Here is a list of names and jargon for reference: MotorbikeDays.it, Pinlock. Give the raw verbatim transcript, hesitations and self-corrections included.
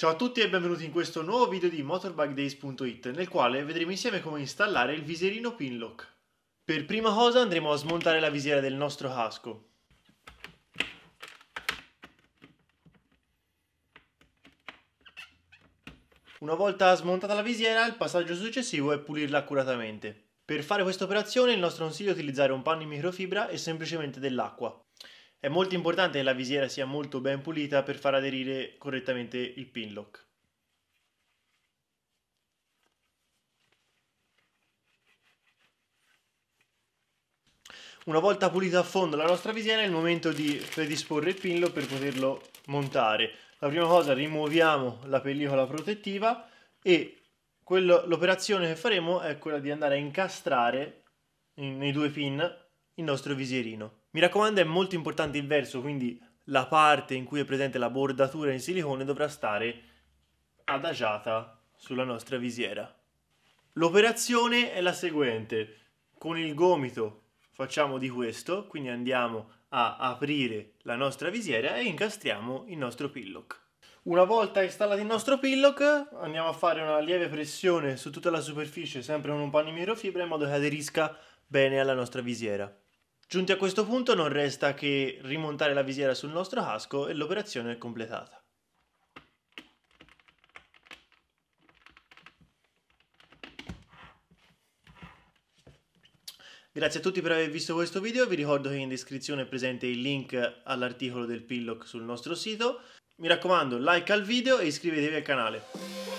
Ciao a tutti e benvenuti in questo nuovo video di motorbike days punto it nel quale vedremo insieme come installare il viserino Pinlock. Per prima cosa andremo a smontare la visiera del nostro casco. Una volta smontata la visiera, il passaggio successivo è pulirla accuratamente. Per fare questa operazione il nostro consiglio è utilizzare un panno in microfibra e semplicemente dell'acqua. È molto importante che la visiera sia molto ben pulita per far aderire correttamente il Pinlock. Una volta pulita a fondo la nostra visiera è il momento di predisporre il Pinlock per poterlo montare. La prima cosa, rimuoviamo la pellicola protettiva e l'operazione che faremo è quella di andare a incastrare in, nei due pin il nostro visierino. Mi raccomando, è molto importante il verso, quindi la parte in cui è presente la bordatura in silicone dovrà stare adagiata sulla nostra visiera. L'operazione è la seguente: con il gomito facciamo di questo, quindi andiamo a aprire la nostra visiera e incastriamo il nostro Pinlock. Una volta installato il nostro Pinlock andiamo a fare una lieve pressione su tutta la superficie, sempre con un panno in microfibra, in modo che aderisca bene alla nostra visiera. Giunti a questo punto non resta che rimontare la visiera sul nostro casco e l'operazione è completata. Grazie a tutti per aver visto questo video, vi ricordo che in descrizione è presente il link all'articolo del Pinlock sul nostro sito. Mi raccomando, like al video e iscrivetevi al canale.